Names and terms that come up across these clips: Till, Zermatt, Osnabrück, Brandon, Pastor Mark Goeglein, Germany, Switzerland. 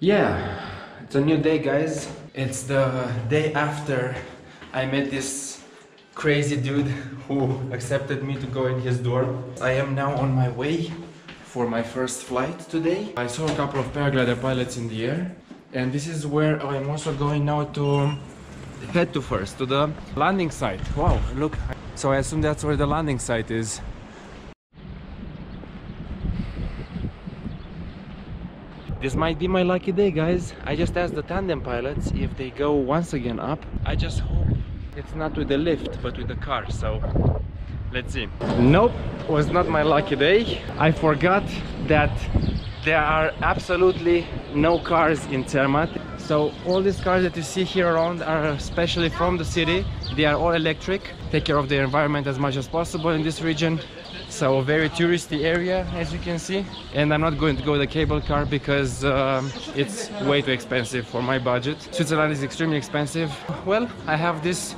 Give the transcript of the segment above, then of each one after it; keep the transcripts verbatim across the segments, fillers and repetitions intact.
Yeah, it's a new day, guys. It's the day after I met this crazy dude who accepted me to go in his dorm. I am now on my way for my first flight today. I saw a couple of paraglider pilots in the air, and this is where I'm also going now to head to first, to the landing site. Wow, look. So I assume that's where the landing site is. This might be my lucky day, guys. I just asked the tandem pilots if they go once again up. I just hope it's not with the lift, but with the car, so let's see. Nope, it was not my lucky day. I forgot that there are absolutely no cars in Zermatt. So all these cars that you see here around are especially from the city. They are all electric, take care of the environment as much as possible in this region. So a very touristy area, as you can see, and I'm not going to go with a cable car because um, it's way too expensive for my budget. Switzerland is extremely expensive. Well, I have these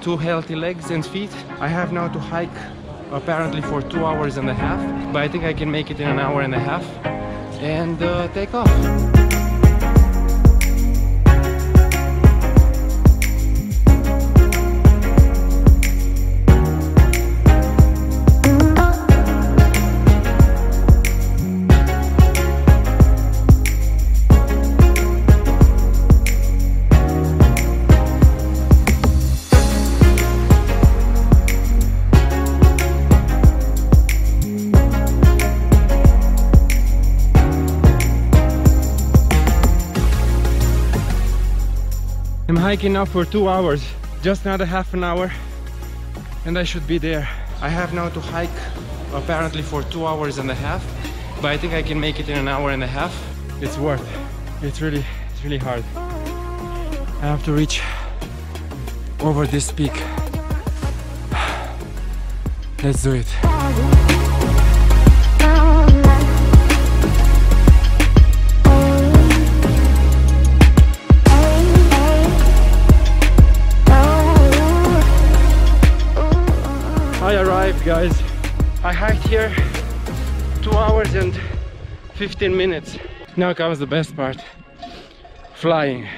two healthy legs and feet. I have now to hike apparently for two hours and a half, but I think I can make it in an hour and a half and uh, take off. I'm hiking now for two hours, just another half an hour, and I should be there. I have now to hike apparently for two hours and a half, but I think I can make it in an hour and a half. It's worth it. It's really, it's really hard. I have to reach over this peak. Let's do it. Guys, I hiked here two hours and fifteen minutes. Now comes the best part, flying.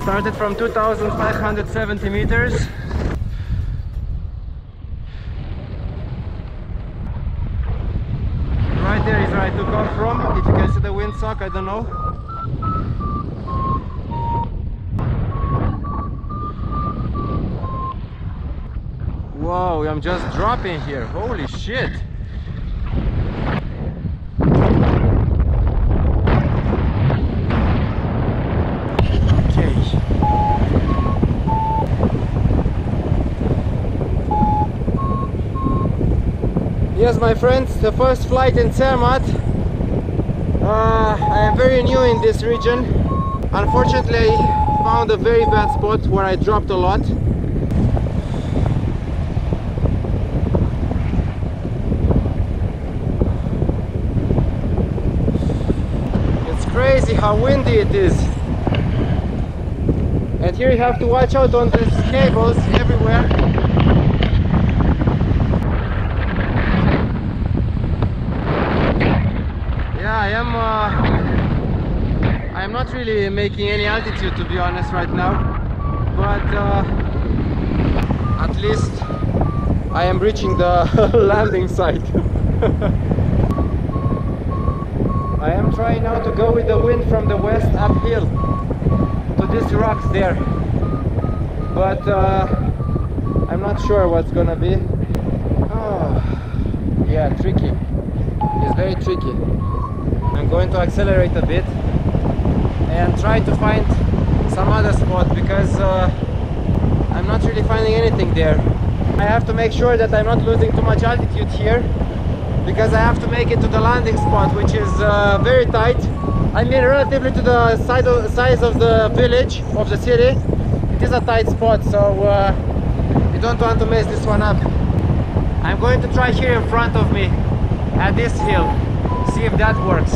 Started from two thousand five hundred seventy meters. Right there is where I took off from. If you can see the windsock, I don't know. Wow, I'm just dropping here. Holy shit! Yes, my friends, the first flight in Zermatt. Uh, I am very new in this region. Unfortunately, I found a very bad spot where I dropped a lot. It's crazy how windy it is. And here you have to watch out on these cables everywhere. I am uh, I'm not really making any altitude, to be honest, right now, but uh, at least I am reaching the landing site. I am trying now to go with the wind from the west uphill to these rocks there, but uh, I'm not sure what's gonna be. Oh, yeah, tricky. It's very tricky. I'm going to accelerate a bit and try to find some other spot because uh, I'm not really finding anything there. I have to make sure that I'm not losing too much altitude here because I have to make it to the landing spot, which is uh, very tight. I mean, relatively to the size of, size of the village, of the city, it is a tight spot, so uh, you don't want to mess this one up. I'm going to try here in front of me, at this hill, see if that works.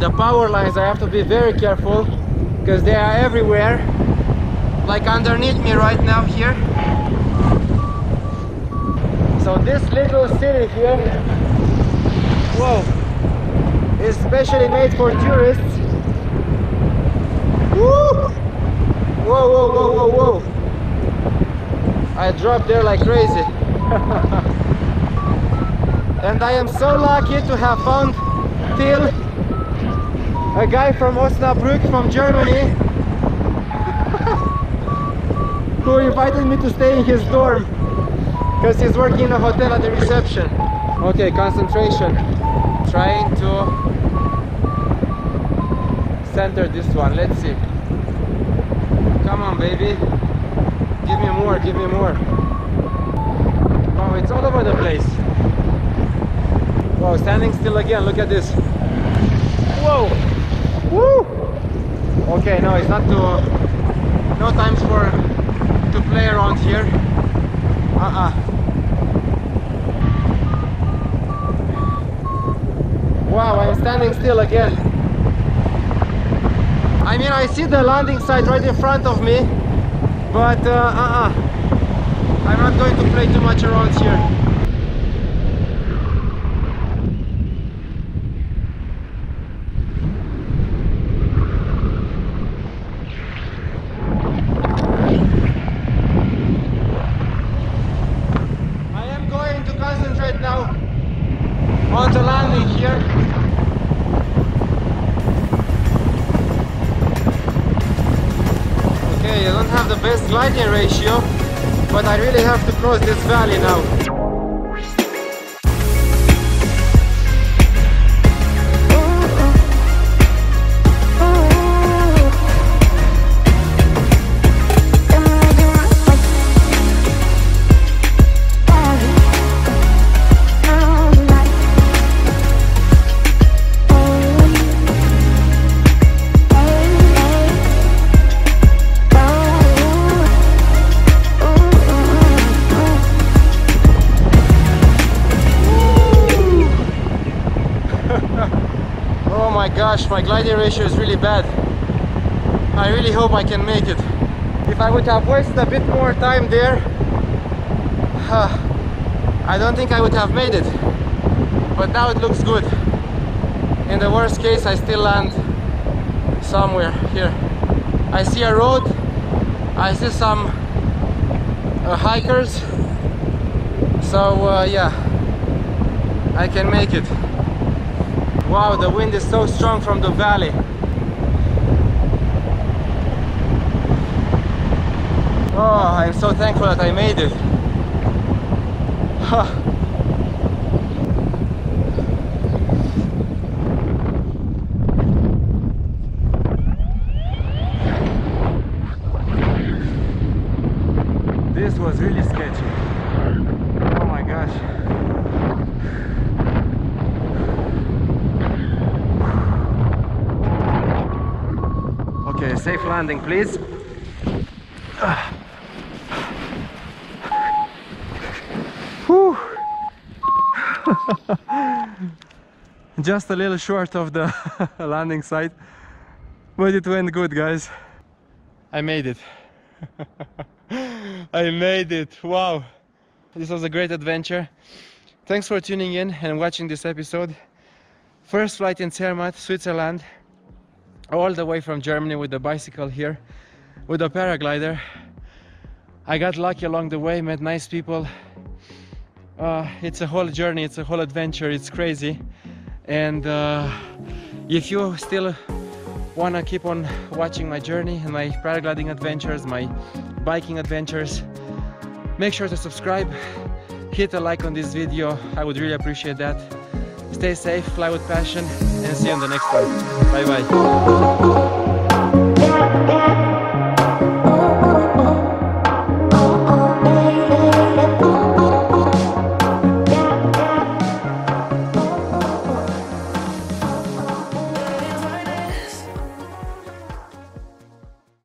The power lines, I have to be very careful, because they are everywhere, like underneath me right now here. So this little city here, whoa, is specially made for tourists. Woo! Whoa, whoa, whoa, whoa, whoa! I dropped there like crazy. And I am so lucky to have found Till, a guy from Osnabrück, from Germany, who invited me to stay in his dorm. Because he's working in a hotel at the reception. Okay, concentration. Trying to center this one. Let's see. Come on, baby. Give me more, give me more. Oh, it's all over the place. Wow, standing still again. Look at this. Whoa! Woo! Okay, no, it's not too... No time for to play around here. Uh-uh. Wow, I'm standing still again. I mean, I see the landing site right in front of me, but uh, uh-uh. I'm not going to play too much around here. Best gliding ratio, but I really have to cross this valley now. Gosh, my gliding ratio is really bad. I really hope I can make it. If I would have wasted a bit more time there, uh, I don't think I would have made it. But now it looks good. In the worst case, I still land somewhere here. I see a road, I see some uh, hikers, so uh, yeah, I can make it. Wow, the wind is so strong from the valley. Oh, I'm so thankful that I made it. Huh. This was really sketchy. Oh my gosh. Okay, safe landing, please. Whew. Just a little short of the landing site, but it went good, guys. I made it. I made it. Wow. This was a great adventure. Thanks for tuning in and watching this episode. First flight in Zermatt, Switzerland. All the way from Germany with the bicycle here, with a paraglider. I got lucky along the way, met nice people. Uh, it's a whole journey, it's a whole adventure, it's crazy. And uh, if you still want to keep on watching my journey and my paragliding adventures, my biking adventures, make sure to subscribe, hit a like on this video, I would really appreciate that. Stay safe, fly with passion, and see you on the next one. Bye bye.